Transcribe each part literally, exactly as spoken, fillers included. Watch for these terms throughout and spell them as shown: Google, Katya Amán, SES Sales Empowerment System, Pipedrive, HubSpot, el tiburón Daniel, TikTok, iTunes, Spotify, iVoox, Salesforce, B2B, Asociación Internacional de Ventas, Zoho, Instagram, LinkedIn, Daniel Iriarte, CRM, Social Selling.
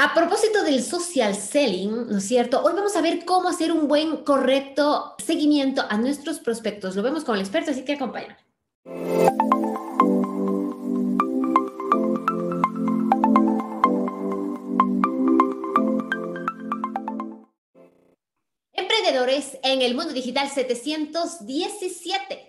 A propósito del social selling, ¿no es cierto? Hoy vamos a ver cómo hacer un buen, correcto seguimiento a nuestros prospectos. Lo vemos con el experto, así que acompáñame. Emprendedores en el mundo digital setecientos diecisiete.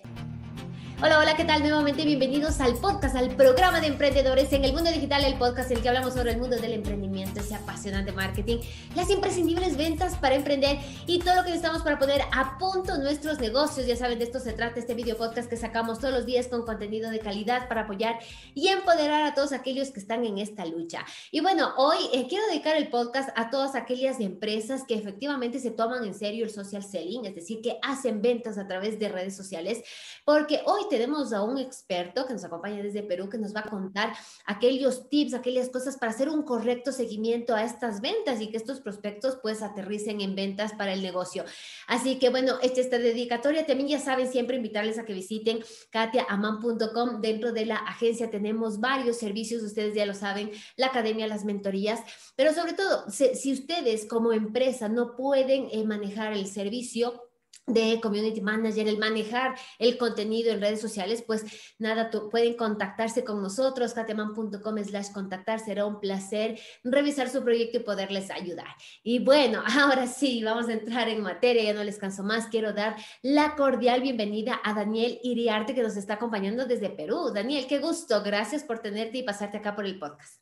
Hola, hola, ¿qué tal? Nuevamente bienvenidos al podcast, al programa de emprendedores en el mundo digital, el podcast en el que hablamos sobre el mundo del emprendimiento, ese apasionante marketing, las imprescindibles ventas para emprender y todo lo que necesitamos para poner a punto nuestros negocios. Ya saben, de esto se trata este video podcast que sacamos todos los días con contenido de calidad para apoyar y empoderar a todos aquellos que están en esta lucha. Y bueno, hoy eh, quiero dedicar el podcast a todas aquellas empresas que efectivamente se toman en serio el social selling, es decir, que hacen ventas a través de redes sociales, porque hoy tenemos a un experto que nos acompaña desde Perú, que nos va a contar aquellos tips, aquellas cosas para hacer un correcto seguimiento a estas ventas y que estos prospectos pues aterricen en ventas para el negocio. Así que bueno, esta esta dedicatoria. También ya saben, siempre invitarles a que visiten katia aman punto com. Dentro de la agencia tenemos varios servicios, ustedes ya lo saben, la academia, las mentorías, pero sobre todo, si, si ustedes como empresa no pueden eh, manejar el servicio de community manager, el manejar el contenido en redes sociales, pues nada, tú, pueden contactarse con nosotros, kateman punto com slash contactar. Será un placer revisar su proyecto y poderles ayudar. Y bueno, ahora sí, vamos a entrar en materia, ya no les canso más. Quiero dar la cordial bienvenida a Daniel Iriarte, que nos está acompañando desde Perú. Daniel, qué gusto, gracias por tenerte y pasarte acá por el podcast.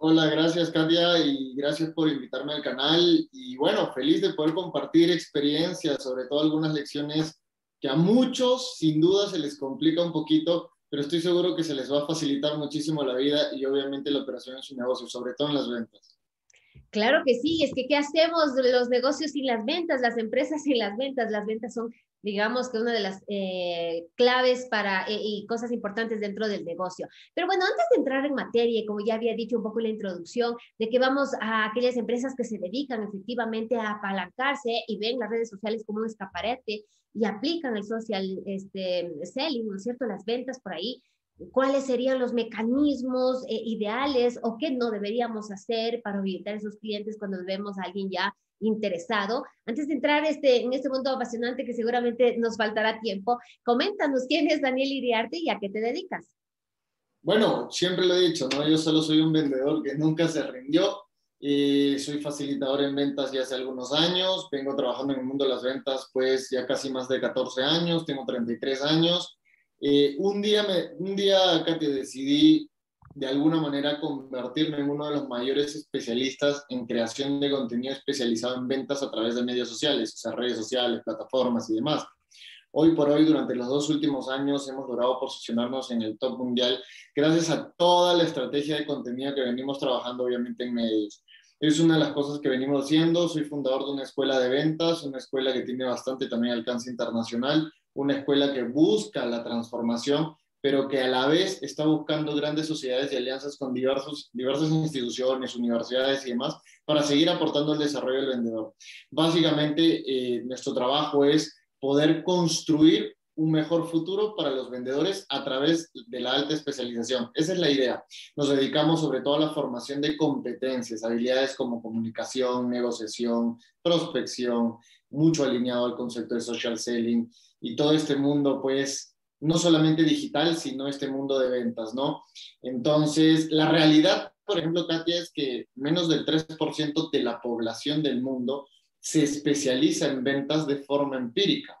Hola, gracias Katya y gracias por invitarme al canal y bueno, feliz de poder compartir experiencias, sobre todo algunas lecciones que a muchos sin duda se les complica un poquito, pero estoy seguro que se les va a facilitar muchísimo la vida y obviamente la operación en su negocio, sobre todo en las ventas. Claro que sí, es que ¿qué hacemos los negocios sin las ventas, las empresas sin las ventas? Las ventas son, digamos, que una de las eh, claves para, eh, y cosas importantes dentro del negocio. Pero bueno, antes de entrar en materia, como ya había dicho un poco en la introducción, de que vamos a aquellas empresas que se dedican efectivamente a apalancarse y ven las redes sociales como un escaparate y aplican el social este, selling, ¿no es cierto?, las ventas por ahí. ¿Cuáles serían los mecanismos eh, ideales o qué no deberíamos hacer para orientar a esos clientes cuando vemos a alguien ya interesado? Antes de entrar este, en este mundo apasionante que seguramente nos faltará tiempo, coméntanos quién es Daniel Iriarte y a qué te dedicas. Bueno, siempre lo he dicho, ¿no? Yo solo soy un vendedor que nunca se rindió. Eh, soy facilitador en ventas ya hace algunos años. Vengo trabajando en el mundo de las ventas pues ya casi más de catorce años, tengo treinta y tres años. Eh, un día, me, un día Katia, decidí de alguna manera convertirme en uno de los mayores especialistas en creación de contenido especializado en ventas a través de medios sociales, o sea, redes sociales, plataformas y demás. Hoy por hoy, durante los dos últimos años, hemos logrado posicionarnos en el top mundial gracias a toda la estrategia de contenido que venimos trabajando, obviamente, en medios. Es una de las cosas que venimos haciendo. Soy fundador de una escuela de ventas, una escuela que tiene bastante también alcance internacional, una escuela que busca la transformación, pero que a la vez está buscando grandes sociedades y alianzas con diversos, diversas instituciones, universidades y demás, para seguir aportando al desarrollo del vendedor. Básicamente, eh, nuestro trabajo es poder construir un mejor futuro para los vendedores a través de la alta especialización. Esa es la idea. Nos dedicamos sobre todo a la formación de competencias, habilidades como comunicación, negociación, prospección, mucho alineado al concepto de social selling y todo este mundo, pues, no solamente digital, sino este mundo de ventas, ¿no? Entonces, la realidad, por ejemplo, Katia, es que menos del tres por ciento de la población del mundo se especializa en ventas de forma empírica.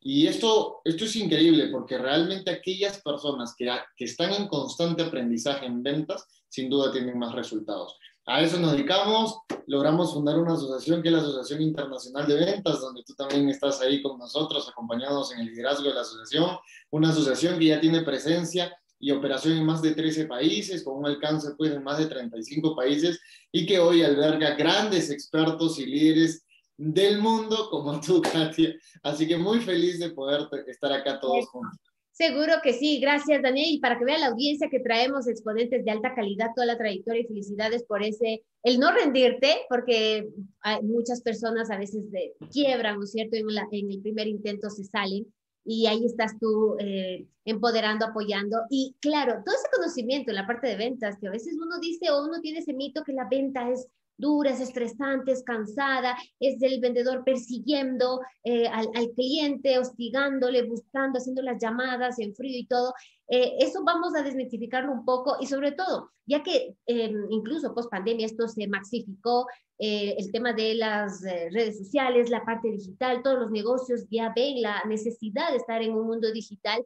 Y esto, esto es increíble, porque realmente aquellas personas que, que están en constante aprendizaje en ventas, sin duda tienen más resultados. A eso nos dedicamos, logramos fundar una asociación que es la Asociación Internacional de Ventas, donde tú también estás ahí con nosotros, acompañados en el liderazgo de la asociación, una asociación que ya tiene presencia y operación en más de trece países, con un alcance pues en más de treinta y cinco países, y que hoy alberga grandes expertos y líderes del mundo como tú, Katia. Así que muy feliz de poder estar acá todos juntos. Seguro que sí, gracias Daniel, y para que vea la audiencia que traemos exponentes de alta calidad, toda la trayectoria y felicidades por ese, el no rendirte, porque hay muchas personas a veces de, quiebran, ¿no es cierto? En, la, en el primer intento se salen y ahí estás tú eh, empoderando, apoyando y claro, todo ese conocimiento en la parte de ventas, que a veces uno dice o uno tiene ese mito que la venta es dura, es estresante, es cansada, es del vendedor persiguiendo eh, al, al cliente, hostigándole, buscando, haciendo las llamadas en frío y todo. Eh, eso vamos a desmitificarlo un poco y sobre todo, ya que eh, incluso post pandemia esto se maxificó, eh, el tema de las eh, redes sociales, la parte digital, todos los negocios ya ven la necesidad de estar en un mundo digital.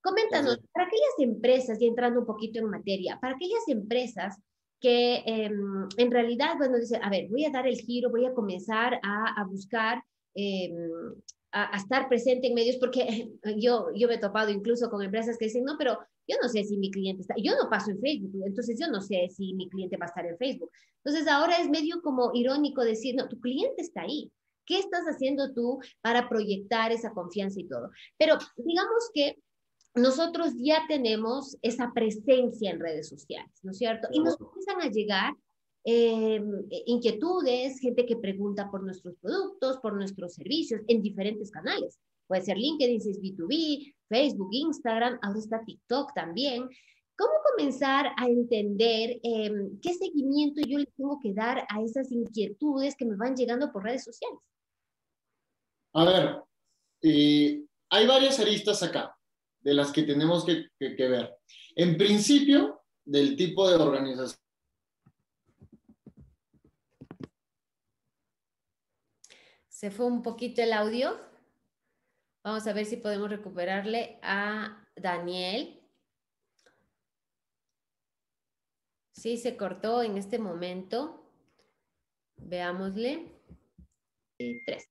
Coméntanos, para aquellas empresas, y entrando un poquito en materia, para aquellas empresas que eh, en realidad, bueno, dicen, a ver, voy a dar el giro, voy a comenzar a, a buscar, eh, a, a estar presente en medios, porque yo, yo me he topado incluso con empresas que dicen, no, pero yo no sé si mi cliente está, yo no paso en Facebook, entonces yo no sé si mi cliente va a estar en Facebook. Entonces ahora es medio como irónico decir, no, tu cliente está ahí. ¿Qué estás haciendo tú para proyectar esa confianza y todo? Pero digamos que nosotros ya tenemos esa presencia en redes sociales, ¿no es cierto? Y nos empiezan a llegar eh, inquietudes, gente que pregunta por nuestros productos, por nuestros servicios, en diferentes canales. Puede ser LinkedIn, si es B dos B, Facebook, Instagram, ahora está TikTok también. ¿Cómo comenzar a entender eh, qué seguimiento yo le tengo que dar a esas inquietudes que me van llegando por redes sociales? A ver, eh, hay varias aristas acá de las que tenemos que, que, que ver. En principio, del tipo de organización. Se fue un poquito el audio. Vamos a ver si podemos recuperarle a Daniel. Sí, se cortó en este momento. Veámosle. Y tres.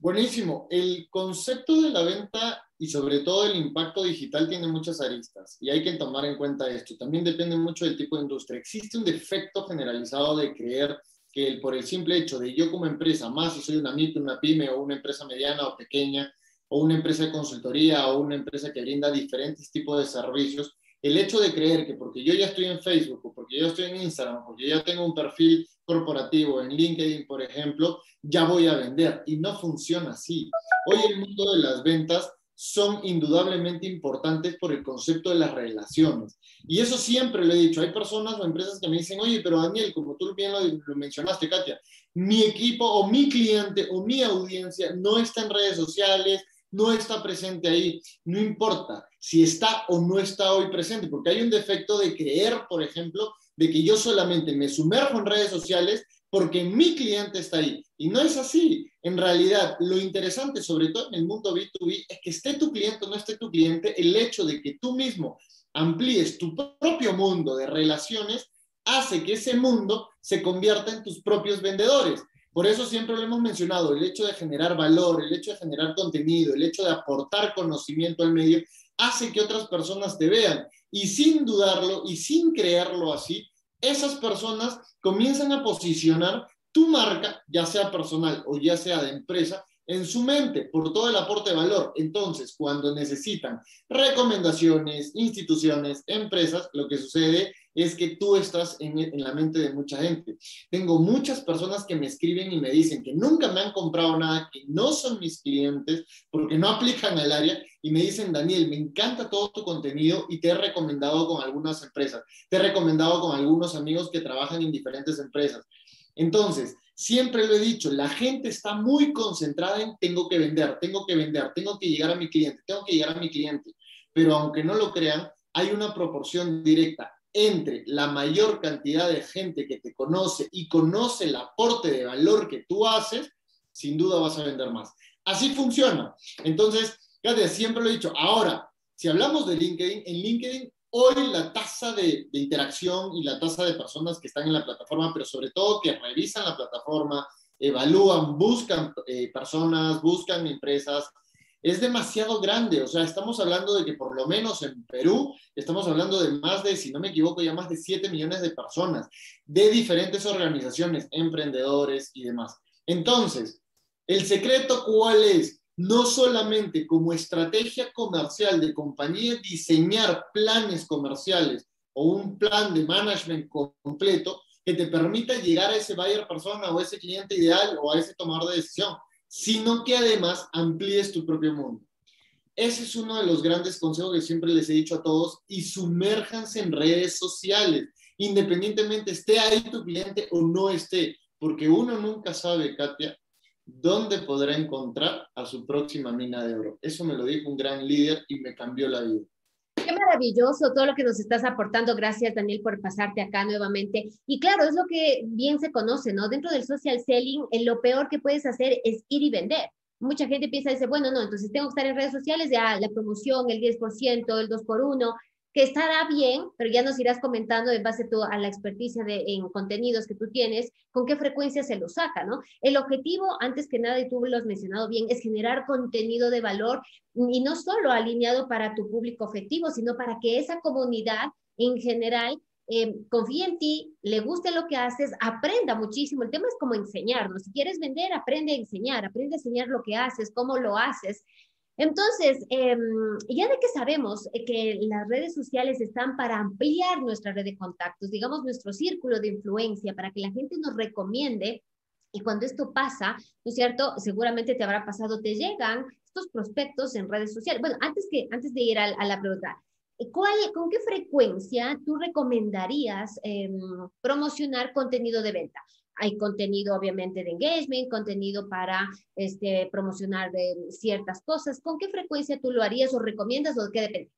Buenísimo. El concepto de la venta y sobre todo el impacto digital tiene muchas aristas y hay que tomar en cuenta esto. También depende mucho del tipo de industria. Existe un defecto generalizado de creer que el, por el simple hecho de yo como empresa, más si soy una micro, una pyme o una empresa mediana o pequeña o una empresa de consultoría o una empresa que brinda diferentes tipos de servicios, el hecho de creer que porque yo ya estoy en Facebook o porque yo estoy en Instagram o porque yo tengo un perfil corporativo en LinkedIn, por ejemplo, ya voy a vender. Y no funciona así. Hoy el mundo de las ventas son indudablemente importantes por el concepto de las relaciones. Y eso siempre lo he dicho. Hay personas o empresas que me dicen, oye, pero Daniel, como tú bien lo, lo mencionaste, Katia, mi equipo o mi cliente o mi audiencia no está en redes sociales, no está presente ahí, no importa si está o no está hoy presente, porque hay un defecto de creer, por ejemplo, de que yo solamente me sumerjo en redes sociales porque mi cliente está ahí. Y no es así. En realidad, lo interesante, sobre todo en el mundo B dos B, es que esté tu cliente o no esté tu cliente, el hecho de que tú mismo amplíes tu propio mundo de relaciones hace que ese mundo se convierta en tus propios vendedores. Por eso siempre lo hemos mencionado, el hecho de generar valor, el hecho de generar contenido, el hecho de aportar conocimiento al medio, hace que otras personas te vean. Y sin dudarlo y sin creerlo así, esas personas comienzan a posicionar tu marca, ya sea personal o ya sea de empresa, en su mente por todo el aporte de valor. Entonces, cuando necesitan recomendaciones, instituciones, empresas, lo que sucede es que tú estás en, en la mente de mucha gente. Tengo muchas personas que me escriben y me dicen que nunca me han comprado nada, que no son mis clientes, porque no aplican al área, y me dicen, Daniel, me encanta todo tu contenido y te he recomendado con algunas empresas, te he recomendado con algunos amigos que trabajan en diferentes empresas. Entonces, siempre lo he dicho, la gente está muy concentrada en tengo que vender, tengo que vender, tengo que llegar a mi cliente, tengo que llegar a mi cliente. Pero aunque no lo crean, hay una proporción directa entre la mayor cantidad de gente que te conoce y conoce el aporte de valor que tú haces, sin duda vas a vender más. Así funciona. Entonces, Katia, siempre lo he dicho. Ahora, si hablamos de LinkedIn, en LinkedIn hoy la tasa de, de interacción y la tasa de personas que están en la plataforma, pero sobre todo que revisan la plataforma, evalúan, buscan eh, personas, buscan empresas, es demasiado grande. O sea, estamos hablando de que por lo menos en Perú estamos hablando de más de, si no me equivoco, ya más de siete millones de personas de diferentes organizaciones, emprendedores y demás. Entonces, ¿el secreto cuál es? No solamente como estrategia comercial de compañía diseñar planes comerciales o un plan de management completo que te permita llegar a ese buyer persona o ese cliente ideal o a ese tomador de decisión, sino que además amplíes tu propio mundo. Ese es uno de los grandes consejos que siempre les he dicho a todos, y sumérjanse en redes sociales. independientemente esté ahí tu cliente o no esté, porque uno nunca sabe, Katya, dónde podrá encontrar a su próxima mina de oro. Eso me lo dijo un gran líder y me cambió la vida. Qué maravilloso todo lo que nos estás aportando. Gracias, Daniel, por pasarte acá nuevamente. Y claro, es lo que bien se conoce, ¿no? Dentro del social selling, eh, lo peor que puedes hacer es ir y vender. Mucha gente piensa, dice, bueno, no, entonces tengo que estar en redes sociales, ya la promoción, el diez por ciento, el dos por uno, que estará bien, pero ya nos irás comentando en base tú, a la experticia de, en contenidos que tú tienes, con qué frecuencia se lo saca, ¿no? El objetivo, antes que nada, y tú lo has mencionado bien, es generar contenido de valor y no solo alineado para tu público objetivo, sino para que esa comunidad en general eh, confíe en ti, le guste lo que haces, aprenda muchísimo. El tema es como enseñarnos. Si quieres vender, aprende a enseñar, aprende a enseñar lo que haces, cómo lo haces. Entonces, eh, ya de que sabemos que las redes sociales están para ampliar nuestra red de contactos, digamos nuestro círculo de influencia, para que la gente nos recomiende, y cuando esto pasa, ¿no es cierto? Seguramente te habrá pasado, te llegan estos prospectos en redes sociales. Bueno, antes, que, antes de ir a, a la pregunta, ¿cuál, ¿con qué frecuencia tú recomendarías eh, promocionar contenido de venta? Hay contenido, obviamente, de engagement, contenido para este, promocionar eh, ciertas cosas. ¿Con qué frecuencia tú lo harías o recomiendas o de qué depende?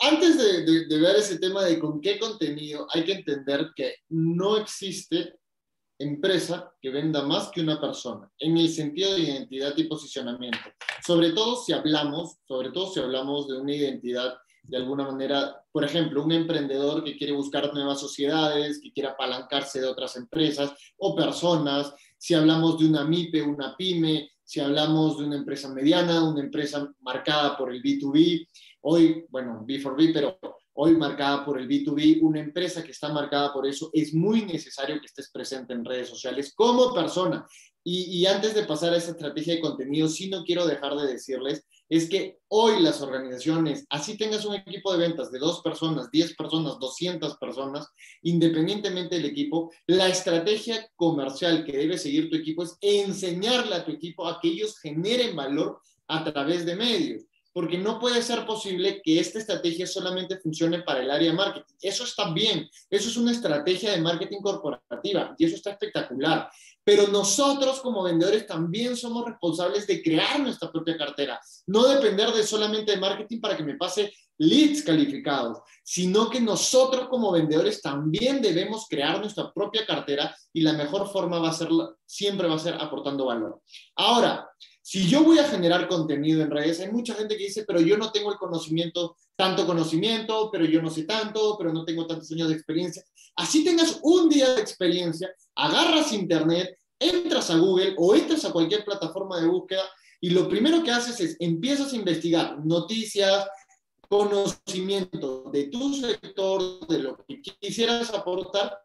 Antes de, de, de ver ese tema de con qué contenido, hay que entender que no existe empresa que venda más que una persona, en el sentido de identidad y posicionamiento. Sobre todo si hablamos, sobre todo si hablamos de una identidad de alguna manera, por ejemplo, un emprendedor que quiere buscar nuevas sociedades, que quiere apalancarse de otras empresas o personas, si hablamos de una MIPE, una PYME, si hablamos de una empresa mediana, una empresa marcada por el B dos B, hoy, bueno, B cuatro B, pero hoy marcada por el B dos B, una empresa que está marcada por eso, es muy necesario que estés presente en redes sociales como persona. Y, y antes de pasar a esa estrategia de contenido, sí no quiero dejar de decirles, es que hoy las organizaciones, así tengas un equipo de ventas de dos personas, diez personas, doscientas personas, independientemente del equipo, la estrategia comercial que debe seguir tu equipo es enseñarle a tu equipo a que ellos generen valor a través de medios, porque no puede ser posible que esta estrategia solamente funcione para el área de marketing. Eso está bien, eso es una estrategia de marketing corporativa y eso está espectacular. Pero nosotros como vendedores también somos responsables de crear nuestra propia cartera. No depender de solamente de marketing para que me pase leads calificados, sino que nosotros como vendedores también debemos crear nuestra propia cartera y la mejor forma va a ser, siempre va a ser aportando valor. Ahora, si yo voy a generar contenido en redes, hay mucha gente que dice, pero yo no tengo el conocimiento, tanto conocimiento, pero yo no sé tanto, pero no tengo tantos años de experiencia. Así tengas un día de experiencia, agarras internet, entras a Google o entras a cualquier plataforma de búsqueda y lo primero que haces es empiezas a investigar noticias, conocimiento de tu sector, de lo que quisieras aportar,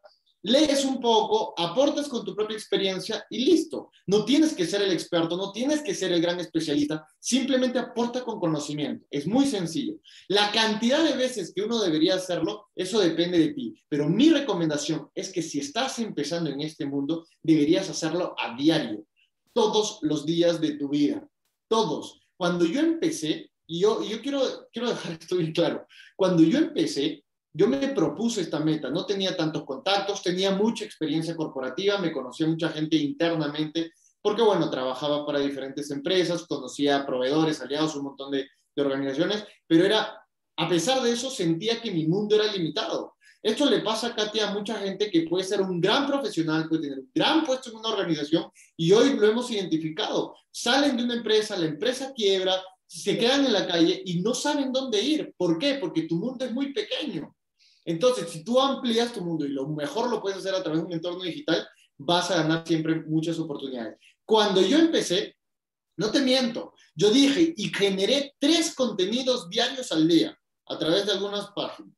lees un poco, aportas con tu propia experiencia y listo. No tienes que ser el experto, no tienes que ser el gran especialista, simplemente aporta con conocimiento. Es muy sencillo. La cantidad de veces que uno debería hacerlo, eso depende de ti. Pero mi recomendación es que si estás empezando en este mundo, deberías hacerlo a diario, todos los días de tu vida, todos. Cuando yo empecé, y yo, yo quiero, quiero dejar esto bien claro, cuando yo empecé, yo me propuse esta meta, no tenía tantos contactos, tenía mucha experiencia corporativa, me conocía mucha gente internamente, porque bueno, trabajaba para diferentes empresas, conocía proveedores, aliados, un montón de, de organizaciones, pero era, a pesar de eso, sentía que mi mundo era limitado. Esto le pasa, Katya, a mucha gente que puede ser un gran profesional, puede tener un gran puesto en una organización, y hoy lo hemos identificado. Salen de una empresa, la empresa quiebra, se quedan en la calle y no saben dónde ir. ¿Por qué? Porque tu mundo es muy pequeño. Entonces, si tú amplías tu mundo y lo mejor lo puedes hacer a través de un entorno digital, vas a ganar siempre muchas oportunidades. Cuando yo empecé, no te miento, yo dije y generé tres contenidos diarios al día a través de algunas páginas.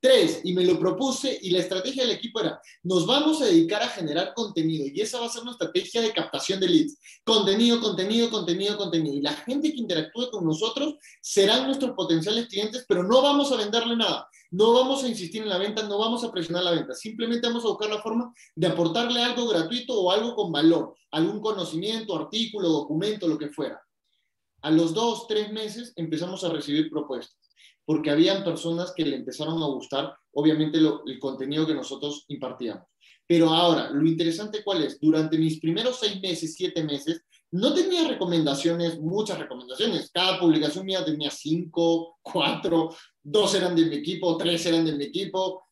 Tres, y me lo propuse y la estrategia del equipo era, nos vamos a dedicar a generar contenido y esa va a ser una estrategia de captación de leads. Contenido, contenido, contenido, contenido. Y la gente que interactúe con nosotros serán nuestros potenciales clientes, pero no vamos a venderle nada. No vamos a insistir en la venta, no vamos a presionar la venta. Simplemente vamos a buscar la forma de aportarle algo gratuito o algo con valor. Algún conocimiento, artículo, documento, lo que fuera. A los dos, tres meses empezamos a recibir propuestas. porque habían personas que le empezaron a gustar, obviamente, lo, el contenido que nosotros impartíamos. Pero ahora, lo interesante, ¿cuál es? Durante mis primeros seis meses, siete meses, no tenía recomendaciones, muchas recomendaciones. Cada publicación mía tenía cinco, cuatro, dos eran de mi equipo, tres eran de mi equipo.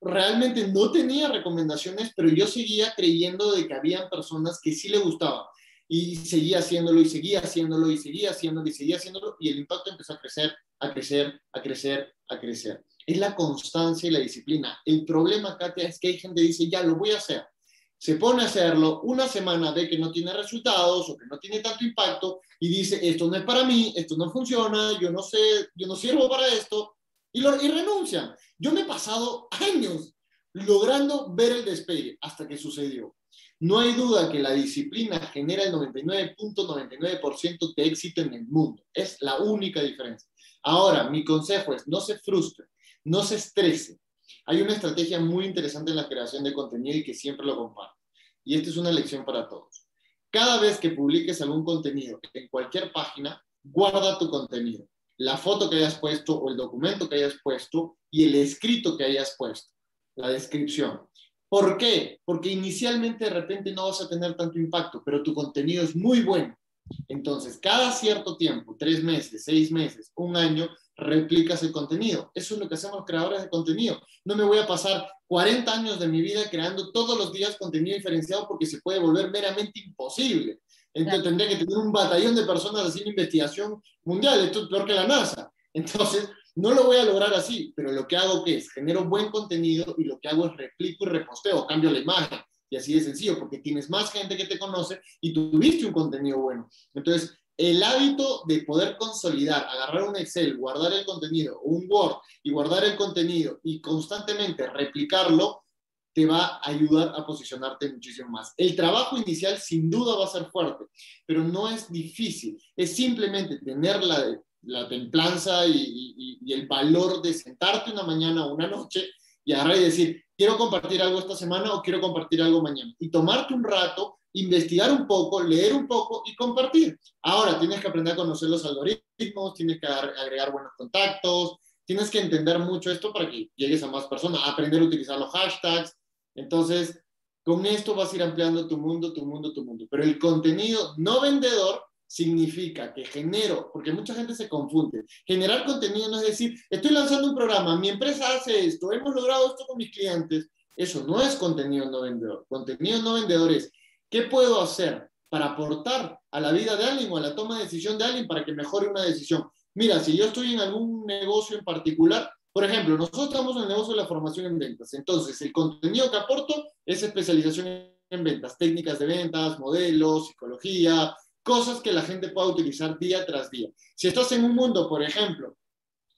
Realmente no tenía recomendaciones, pero yo seguía creyendo de que habían personas que sí le gustaban. Y seguía haciéndolo, y seguía haciéndolo, y seguía haciéndolo, y seguía haciéndolo, y el impacto empezó a crecer, a crecer, a crecer, a crecer. Es la constancia y la disciplina. El problema, Katia, es que hay gente que dice, ya, lo voy a hacer. Se pone a hacerlo, una semana ve que no tiene resultados, o que no tiene tanto impacto, y dice, esto no es para mí, esto no funciona, yo no sé, yo no sirvo para esto, y, lo, y renuncian. Yo me he pasado años logrando ver el despegue, hasta que sucedió. No hay duda que la disciplina genera el noventa y nueve punto noventa y nueve por ciento de éxito en el mundo. Es la única diferencia. Ahora, mi consejo es, no se frustre, no se estrese. Hay una estrategia muy interesante en la creación de contenido y que siempre lo comparto. Y esta es una lección para todos. Cada vez que publiques algún contenido en cualquier página, guarda tu contenido. La foto que hayas puesto o el documento que hayas puesto y el escrito que hayas puesto. La descripción. ¿Por qué? Porque inicialmente de repente no vas a tener tanto impacto, pero tu contenido es muy bueno. Entonces, cada cierto tiempo, tres meses, seis meses, un año, replicas el contenido. Eso es lo que hacemos los creadores de contenido. No me voy a pasar cuarenta años de mi vida creando todos los días contenido diferenciado porque se puede volver meramente imposible. Entonces, claro, tendría que tener un batallón de personas haciendo investigación mundial. Esto es peor que la NASA. Entonces, no lo voy a lograr así, pero lo que hago ¿qué es? Genero buen contenido y lo que hago es replico y reposteo, cambio la imagen. Y así de sencillo, porque tienes más gente que te conoce y tuviste un contenido bueno. Entonces, el hábito de poder consolidar, agarrar un Excel, guardar el contenido, un Word y guardar el contenido y constantemente replicarlo, te va a ayudar a posicionarte muchísimo más. El trabajo inicial sin duda va a ser fuerte, pero no es difícil. Es simplemente tener la, la templanza y, y, y el valor de sentarte una mañana o una noche y agarrar y decir, quiero compartir algo esta semana o quiero compartir algo mañana. Y tomarte un rato, investigar un poco, leer un poco y compartir. Ahora, tienes que aprender a conocer los algoritmos, tienes que agregar buenos contactos, tienes que entender mucho esto para que llegues a más personas, aprender a utilizar los hashtags. Entonces, con esto vas a ir ampliando tu mundo, tu mundo, tu mundo. Pero el contenido no vendedor significa que genero, porque mucha gente se confunde, generar contenido no es decir, estoy lanzando un programa, mi empresa hace esto, hemos logrado esto con mis clientes. Eso no es contenido no vendedor. Contenido no vendedor es, ¿qué puedo hacer para aportar a la vida de alguien o a la toma de decisión de alguien para que mejore una decisión? Mira, si yo estoy en algún negocio en particular, por ejemplo, nosotros estamos en el negocio de la formación en ventas, entonces el contenido que aporto es especialización en ventas, técnicas de ventas, modelos, psicología, cosas que la gente pueda utilizar día tras día. Si estás en un mundo, por ejemplo,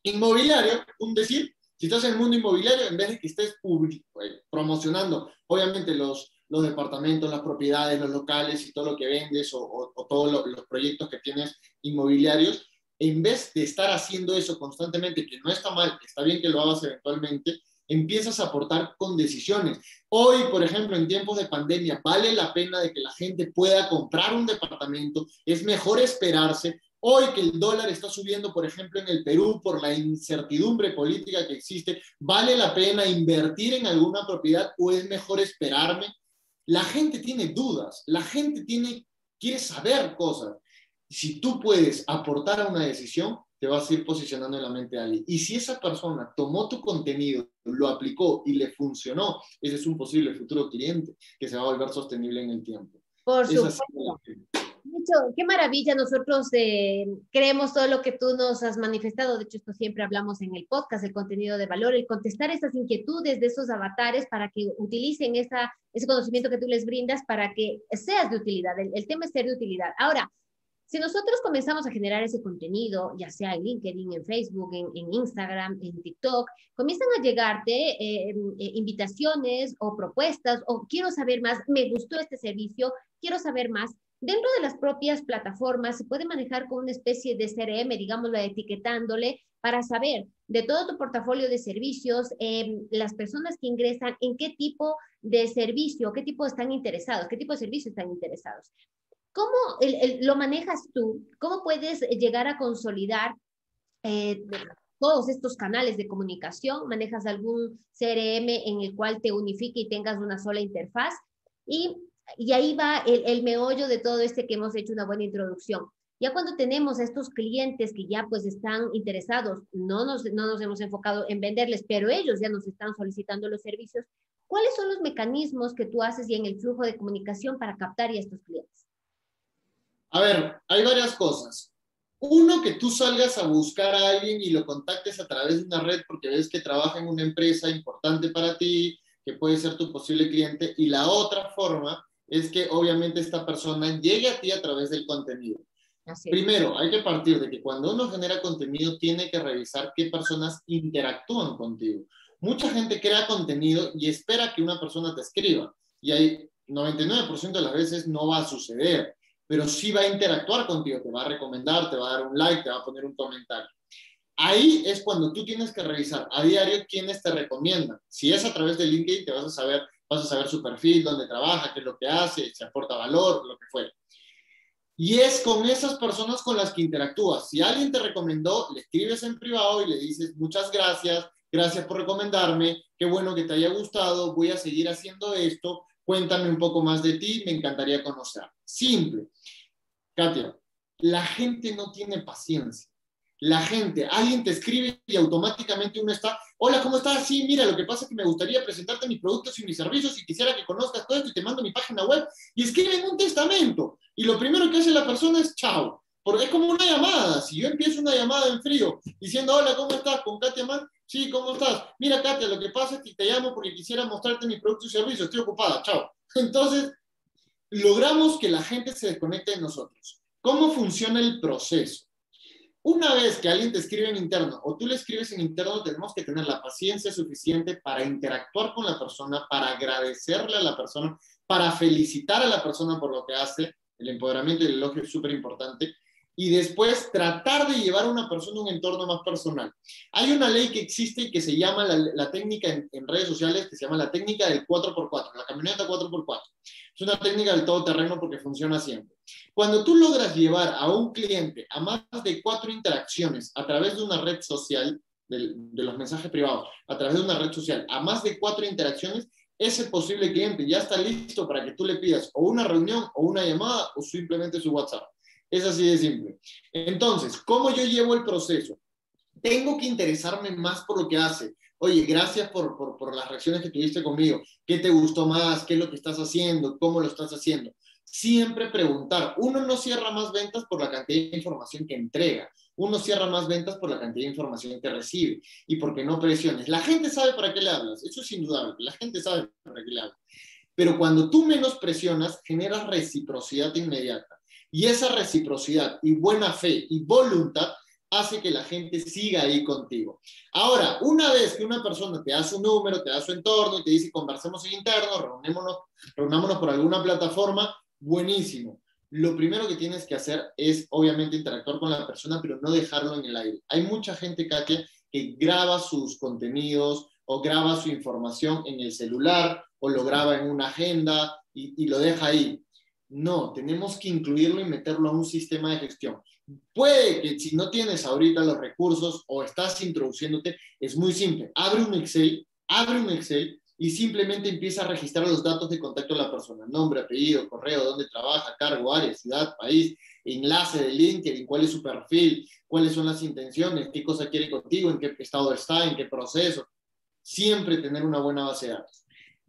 inmobiliario, un decir, si estás en el mundo inmobiliario, en vez de que estés público, eh, promocionando, obviamente, los, los departamentos, las propiedades, los locales y todo lo que vendes o, o, o todos lo, los proyectos que tienes inmobiliarios, en vez de estar haciendo eso constantemente, que no está mal, está bien que lo hagas eventualmente, empiezas a aportar con decisiones. Hoy, por ejemplo, en tiempos de pandemia, vale la pena de que la gente pueda comprar un departamento. Es mejor esperarse. Hoy que el dólar está subiendo, por ejemplo, en el Perú, por la incertidumbre política que existe, ¿vale la pena invertir en alguna propiedad o es mejor esperarme? La gente tiene dudas. La gente tiene, quiere saber cosas. Si tú puedes aportar a una decisión, te vas a ir posicionando en la mente de alguien. Y si esa persona tomó tu contenido, lo aplicó y le funcionó, ese es un posible futuro cliente que se va a volver sostenible en el tiempo. Por supuesto. De hecho, qué maravilla. Nosotros eh, creemos todo lo que tú nos has manifestado. De hecho, esto siempre hablamos en el podcast, el contenido de valor, el contestar esas inquietudes de esos avatares para que utilicen esa, ese conocimiento que tú les brindas para que seas de utilidad. El, el tema es ser de utilidad. Ahora, si nosotros comenzamos a generar ese contenido, ya sea en LinkedIn, en Facebook, en, en Instagram, en TikTok, comienzan a llegarte eh, eh, invitaciones o propuestas o quiero saber más, me gustó este servicio, quiero saber más. Dentro de las propias plataformas se puede manejar con una especie de C R M, digámoslo, etiquetándole para saber de todo tu portafolio de servicios, eh, las personas que ingresan, en qué tipo de servicio, qué tipo están interesados, qué tipo de servicio están interesados. ¿Cómo el, el, lo manejas tú? ¿Cómo puedes llegar a consolidar eh, todos estos canales de comunicación, manejas algún C R M en el cual te unifique y tengas una sola interfaz. Y, y ahí va el, el meollo de todo este que hemos hecho una buena introducción. Ya cuando tenemos a estos clientes que ya pues están interesados, no nos, no nos hemos enfocado en venderles, pero ellos ya nos están solicitando los servicios, ¿cuáles son los mecanismos que tú haces y en el flujo de comunicación para captar a estos clientes? A ver, hay varias cosas. Uno, que tú salgas a buscar a alguien y lo contactes a través de una red porque ves que trabaja en una empresa importante para ti, que puede ser tu posible cliente. Y la otra forma es que obviamente esta persona llegue a ti a través del contenido. Primero, hay que partir de que cuando uno genera contenido tiene que revisar qué personas interactúan contigo. Mucha gente crea contenido y espera que una persona te escriba. Y ahí noventa y nueve por ciento de las veces no va a suceder, pero sí va a interactuar contigo, te va a recomendar, te va a dar un like, te va a poner un comentario. Ahí es cuando tú tienes que revisar a diario quiénes te recomiendan. Si es a través de LinkedIn, te vas a saber, vas a saber su perfil, dónde trabaja, qué es lo que hace, si aporta valor, lo que fuera. Y es con esas personas con las que interactúas. Si alguien te recomendó, le escribes en privado y le dices, muchas gracias, gracias por recomendarme, qué bueno que te haya gustado, voy a seguir haciendo esto, cuéntame un poco más de ti, me encantaría conocer. Simple. Katia, la gente no tiene paciencia. La gente, alguien te escribe y automáticamente uno está, hola, ¿cómo estás? Sí, mira, lo que pasa es que me gustaría presentarte mis productos y mis servicios y quisiera que conozcas todo esto y te mando mi página web. Y escriben un testamento. Y lo primero que hace la persona es chao. Porque es como una llamada. Si yo empiezo una llamada en frío diciendo, hola, ¿cómo estás? ¿Con Katya Amán? Sí, ¿cómo estás? Mira, Katia, lo que pasa es que te llamo porque quisiera mostrarte mis productos y servicios. Estoy ocupada, chao. Entonces, logramos que la gente se desconecte de nosotros. ¿Cómo funciona el proceso? Una vez que alguien te escribe en interno o tú le escribes en interno, tenemos que tener la paciencia suficiente para interactuar con la persona, para agradecerle a la persona, para felicitar a la persona por lo que hace. El empoderamiento y el elogio es súper importante. Y después tratar de llevar a una persona a un entorno más personal. Hay una ley que existe y que se llama la, la técnica en, en redes sociales, que se llama la técnica del cuatro por cuatro, la camioneta cuatro por cuatro. Es una técnica del todoterreno porque funciona siempre. Cuando tú logras llevar a un cliente a más de cuatro interacciones a través de una red social, de, de los mensajes privados, a través de una red social, a más de cuatro interacciones, ese posible cliente ya está listo para que tú le pidas o una reunión, o una llamada, o simplemente su WhatsApp. Es así de simple. Entonces, ¿cómo yo llevo el proceso? Tengo que interesarme más por lo que hace. Oye, gracias por, por, por las reacciones que tuviste conmigo. ¿Qué te gustó más? ¿Qué es lo que estás haciendo? ¿Cómo lo estás haciendo? Siempre preguntar. Uno no cierra más ventas por la cantidad de información que entrega. Uno cierra más ventas por la cantidad de información que recibe. Y porque no presiones. La gente sabe para qué le hablas. Eso es indudable. La gente sabe para qué le hablas. Pero cuando tú menos presionas, generas reciprocidad inmediata. Y esa reciprocidad y buena fe y voluntad hace que la gente siga ahí contigo. Ahora, una vez que una persona te da su número, te da su entorno y te dice conversemos en interno, reunémonos, reunámonos por alguna plataforma, buenísimo. Lo primero que tienes que hacer es obviamente interactuar con la persona, pero no dejarlo en el aire. Hay mucha gente, Katia, que graba sus contenidos o graba su información en el celular o lo graba en una agenda y, y lo deja ahí. No, tenemos que incluirlo y meterlo a un sistema de gestión. Puede que si no tienes ahorita los recursos o estás introduciéndote, es muy simple. Abre un Excel, abre un Excel y simplemente empieza a registrar los datos de contacto de la persona. Nombre, apellido, correo, dónde trabaja, cargo, área, ciudad, país, enlace de LinkedIn, cuál es su perfil, cuáles son las intenciones, qué cosa quiere contigo, en qué estado está, en qué proceso. Siempre tener una buena base de datos.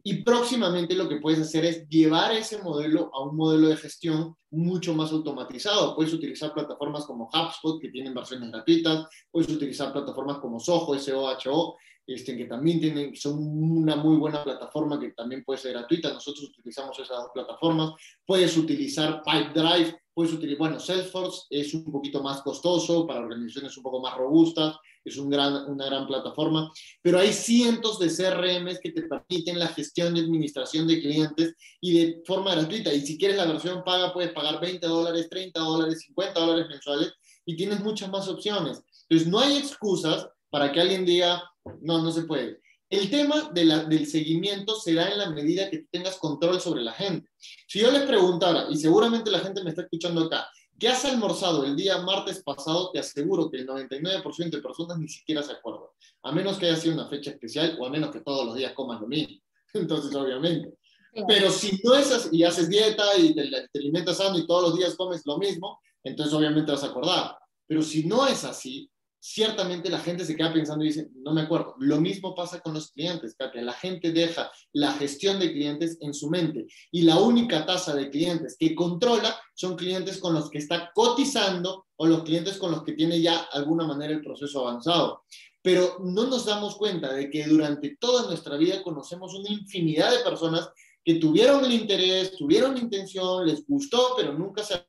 Y próximamente lo que puedes hacer es llevar ese modelo a un modelo de gestión mucho más automatizado. Puedes utilizar plataformas como HubSpot, que tienen versiones gratuitas. Puedes utilizar plataformas como Zoho, S O H O, este, que también tienen, son una muy buena plataforma que también puede ser gratuita. Nosotros utilizamos esas dos plataformas. Puedes utilizar Pipedrive. Puedes utilizar, bueno, Salesforce es un poquito más costoso, para organizaciones un poco más robustas, es un gran, una gran plataforma, pero hay cientos de C R Ms que te permiten la gestión y administración de clientes y de forma gratuita. Y si quieres la versión paga, puedes pagar veinte dólares, treinta dólares, cincuenta dólares mensuales y tienes muchas más opciones. Entonces, no hay excusas para que alguien diga, no, no se puede. El tema de la, del seguimiento será en la medida que tengas control sobre la gente. Si yo les preguntara, y seguramente la gente me está escuchando acá, ¿Qué has almorzado el día martes pasado? Te aseguro que el noventa y nueve por ciento de personas ni siquiera se acuerdan, a menos que haya sido una fecha especial o a menos que todos los días comas lo mismo. Entonces, obviamente. Claro. Pero si no es así, y haces dieta y te, te alimentas sano y todos los días comes lo mismo, entonces obviamente vas a acordar. Pero si no es así, ciertamente la gente se queda pensando y dice, no me acuerdo. Lo mismo pasa con los clientes, Katya. La gente deja la gestión de clientes en su mente. Y la única tasa de clientes que controla son clientes con los que está cotizando o los clientes con los que tiene ya de alguna manera el proceso avanzado. Pero no nos damos cuenta de que durante toda nuestra vida conocemos una infinidad de personas que tuvieron el interés, tuvieron la intención, les gustó, pero nunca se,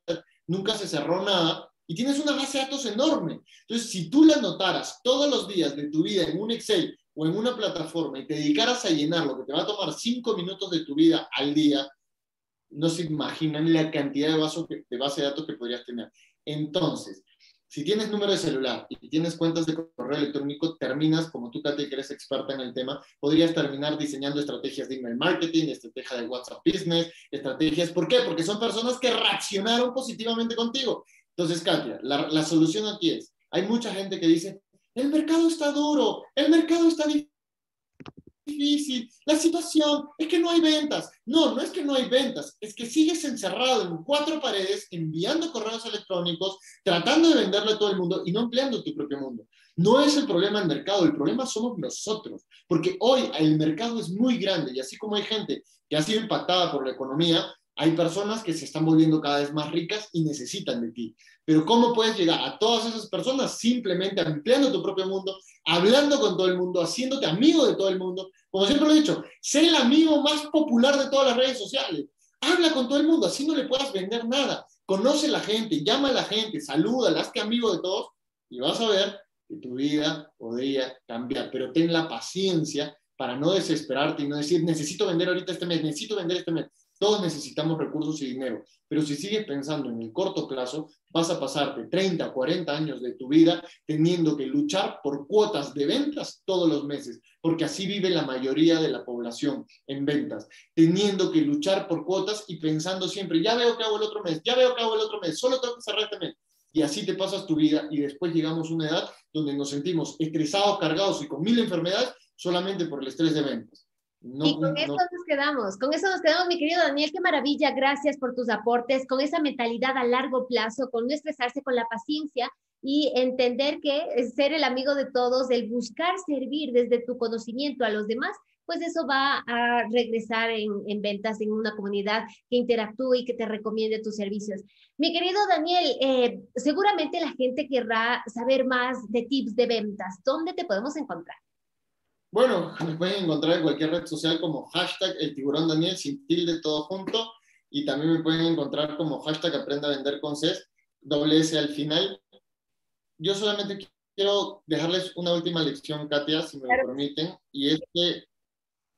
nunca se cerró nada. Y tienes una base de datos enorme. Entonces, si tú la anotaras todos los días de tu vida en un Excel o en una plataforma y te dedicaras a llenar lo que te va a tomar cinco minutos de tu vida al día, no se imaginan la cantidad de, vaso que, de base de datos que podrías tener. Entonces, si tienes número de celular y tienes cuentas de correo electrónico, terminas, como tú, Katya, que eres experta en el tema, podrías terminar diseñando estrategias de email marketing, estrategias de WhatsApp Business, estrategias... ¿Por qué? Porque son personas que reaccionaron positivamente contigo. Entonces, Katya, la, la solución aquí es, hay mucha gente que dice, el mercado está duro, el mercado está difícil, la situación es que no hay ventas. No, no es que no hay ventas, es que sigues encerrado en cuatro paredes, enviando correos electrónicos, tratando de venderle a todo el mundo y no empleando tu propio mundo. No es el problema el mercado, el problema somos nosotros, porque hoy el mercado es muy grande y así como hay gente que ha sido impactada por la economía, hay personas que se están volviendo cada vez más ricas y necesitan de ti. Pero ¿cómo puedes llegar a todas esas personas? Simplemente ampliando tu propio mundo, hablando con todo el mundo, haciéndote amigo de todo el mundo. Como siempre lo he dicho, sé el amigo más popular de todas las redes sociales. Habla con todo el mundo, así no le puedas vender nada. Conoce a la gente, llama a la gente, saluda, hazte amigo de todos y vas a ver que tu vida podría cambiar. Pero ten la paciencia para no desesperarte y no decir, necesito vender ahorita este mes, necesito vender este mes. Todos necesitamos recursos y dinero, pero si sigues pensando en el corto plazo, vas a pasarte treinta, cuarenta años de tu vida teniendo que luchar por cuotas de ventas todos los meses, porque así vive la mayoría de la población en ventas, teniendo que luchar por cuotas y pensando siempre, ya veo qué hago el otro mes, ya veo qué hago el otro mes, solo tengo que cerrar este mes. Y así te pasas tu vida y después llegamos a una edad donde nos sentimos estresados, cargados y con mil enfermedades solamente por el estrés de ventas. No, y con no, eso nos quedamos, con eso nos quedamos, mi querido Daniel, qué maravilla, gracias por tus aportes, con esa mentalidad a largo plazo, con no estresarse, con la paciencia y entender que ser el amigo de todos, el buscar servir desde tu conocimiento a los demás, pues eso va a regresar en, en ventas, en una comunidad que interactúe y que te recomiende tus servicios. Mi querido Daniel, eh, seguramente la gente querrá saber más de tips de ventas, ¿dónde te podemos encontrar? Bueno, me pueden encontrar en cualquier red social como hashtag el tiburón Daniel, sin tilde, todo junto. Y también me pueden encontrar como hashtag aprenda a vender con C E S, doble S al final. Yo solamente quiero dejarles una última lección, Katya, si me lo permiten. Y es que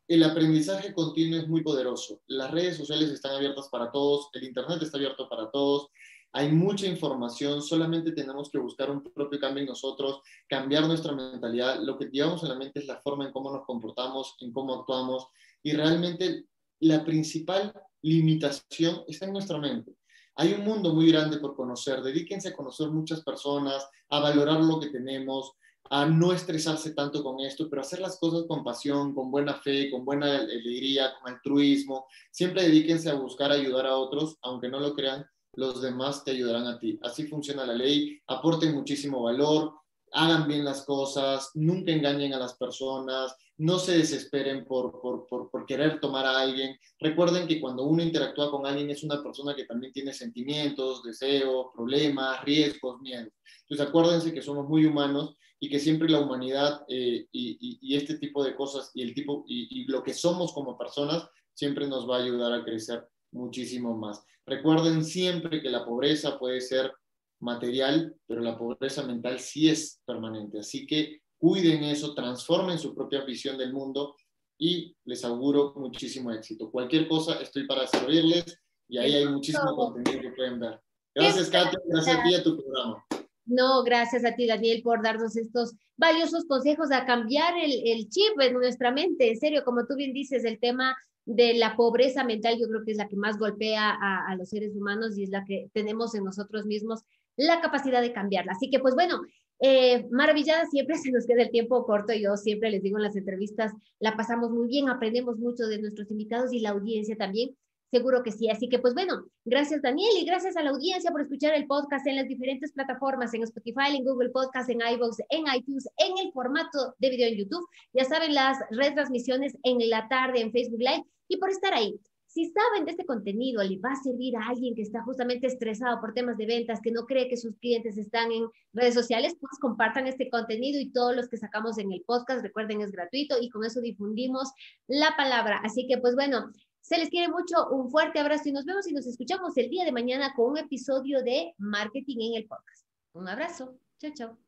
el aprendizaje continuo es muy poderoso. Las redes sociales están abiertas para todos, el internet está abierto para todos. Hay mucha información, solamente tenemos que buscar un propio cambio en nosotros, cambiar nuestra mentalidad. Lo que llevamos en la mente es la forma en cómo nos comportamos, en cómo actuamos. Y realmente la principal limitación está en nuestra mente. Hay un mundo muy grande por conocer. Dedíquense a conocer muchas personas, a valorar lo que tenemos, a no estresarse tanto con esto, pero hacer las cosas con pasión, con buena fe, con buena alegría, con altruismo. Siempre dedíquense a buscar ayudar a otros, aunque no lo crean. Los demás te ayudarán a ti. Así funciona la ley. Aporten muchísimo valor, hagan bien las cosas, nunca engañen a las personas, no se desesperen por, por, por, por querer tomar a alguien. Recuerden que cuando uno interactúa con alguien es una persona que también tiene sentimientos, deseos, problemas, riesgos, miedos. Entonces acuérdense que somos muy humanos y que siempre la humanidad eh, y, y, y este tipo de cosas y, el tipo, y, y lo que somos como personas siempre nos va a ayudar a crecer muchísimo más. Recuerden siempre que la pobreza puede ser material, pero la pobreza mental sí es permanente. Así que cuiden eso, transformen su propia visión del mundo y les auguro muchísimo éxito. Cualquier cosa estoy para servirles y ahí hay muchísimo contenido que pueden ver. Gracias, Katya. Gracias a ti y a tu programa. No, gracias a ti, Daniel, por darnos estos valiosos consejos a cambiar el, el chip en nuestra mente. En serio, como tú bien dices, el tema de la pobreza mental, yo creo que es la que más golpea a, a los seres humanos y es la que tenemos en nosotros mismos la capacidad de cambiarla. Así que, pues bueno, eh, maravillada, siempre se nos queda el tiempo corto. Yo siempre les digo en las entrevistas, la pasamos muy bien, aprendemos mucho de nuestros invitados y la audiencia también. Seguro que sí. Así que, pues bueno, gracias Daniel y gracias a la audiencia por escuchar el podcast en las diferentes plataformas, en Spotify, en Google Podcast, en iVoox, en iTunes, en el formato de video en YouTube. Ya saben, las retransmisiones en la tarde en Facebook Live y por estar ahí. Si saben de este contenido, le va a servir a alguien que está justamente estresado por temas de ventas, que no cree que sus clientes están en redes sociales, pues compartan este contenido y todos los que sacamos en el podcast, recuerden, es gratuito y con eso difundimos la palabra. Así que, pues bueno, se les quiere mucho, un fuerte abrazo y nos vemos y nos escuchamos el día de mañana con un episodio de Marketing en el Podcast. Un abrazo. Chao, chao.